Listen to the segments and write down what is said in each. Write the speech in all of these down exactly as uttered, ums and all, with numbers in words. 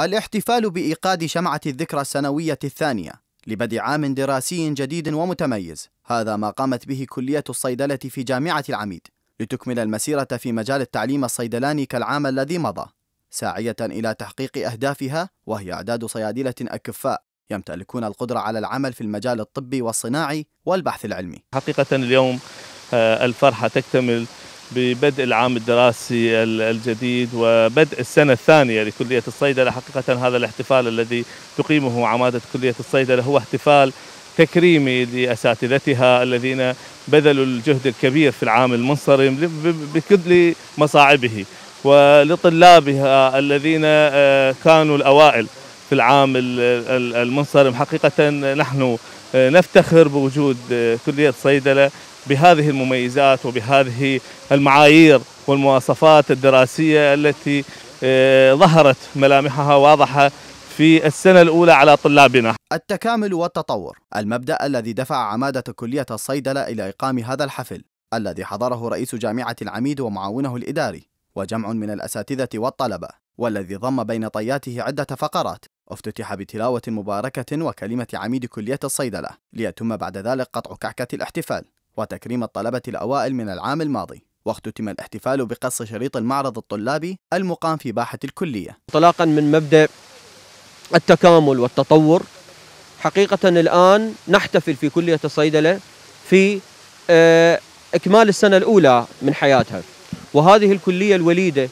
الاحتفال بإيقاد شمعة الذكرى السنوية الثانية لبدء عام دراسي جديد ومتميز، هذا ما قامت به كلية الصيدلة في جامعة العميد لتكمل المسيرة في مجال التعليم الصيدلاني كالعام الذي مضى، ساعية إلى تحقيق أهدافها وهي إعداد صيادلة أكفاء يمتلكون القدرة على العمل في المجال الطبي والصناعي والبحث العلمي. حقيقة اليوم الفرحة تكتمل ببدء العام الدراسي الجديد وبدء السنة الثانية لكلية الصيدلة. حقيقة هذا الاحتفال الذي تقيمه عمادة كلية الصيدلة هو احتفال تكريمي لأساتذتها الذين بذلوا الجهد الكبير في العام المنصرم بكل مصاعبه، ولطلابها الذين كانوا الأوائل في العام المنصرم. حقيقة نحن نفتخر بوجود كلية صيدلة بهذه المميزات وبهذه المعايير والمواصفات الدراسية التي ظهرت ملامحها واضحة في السنة الأولى على طلابنا. التكامل والتطور، المبدأ الذي دفع عمادة كلية الصيدلة إلى إقام هذا الحفل الذي حضره رئيس جامعة العميد ومعاونه الإداري وجمع من الأساتذة والطلبة، والذي ضم بين طياته عدة فقرات افتتح بتلاوة مباركة وكلمة عميد كلية الصيدلة، ليتم بعد ذلك قطع كعكة الاحتفال وتكريم الطلبة الأوائل من العام الماضي. واختتم الاحتفال بقص شريط المعرض الطلابي المقام في باحة الكلية. انطلاقا من مبدأ التكامل والتطور، حقيقة الآن نحتفل في كلية الصيدلة في إكمال السنة الأولى من حياتها، وهذه الكلية الوليدة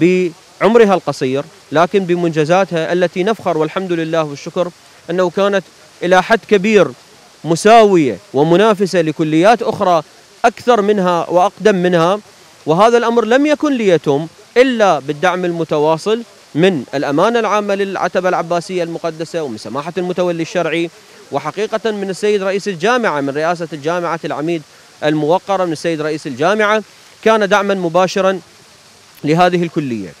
بعمرها القصير لكن بمنجزاتها التي نفخر والحمد لله والشكر أنه كانت إلى حد كبير مساوية ومنافسة لكليات أخرى أكثر منها وأقدم منها، وهذا الأمر لم يكن ليتم إلا بالدعم المتواصل من الأمانة العامة للعتبة العباسية المقدسة ومن سماحة المتولي الشرعي، وحقيقة من السيد رئيس الجامعة، من رئاسة الجامعة العميد الموقرة من السيد رئيس الجامعة، كان دعما مباشرا لهذه الكلية.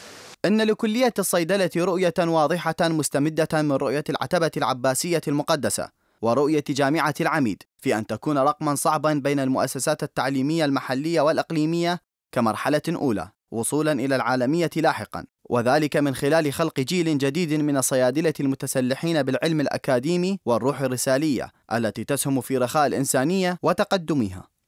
إن لكلية الصيدلة رؤية واضحة مستمدة من رؤية العتبة العباسية المقدسة ورؤية جامعة العميد في أن تكون رقما صعبا بين المؤسسات التعليمية المحلية والأقليمية كمرحلة أولى وصولا إلى العالمية لاحقا، وذلك من خلال خلق جيل جديد من الصيادلة المتسلحين بالعلم الأكاديمي والروح الرسالية التي تسهم في رخاء الإنسانية وتقدمها.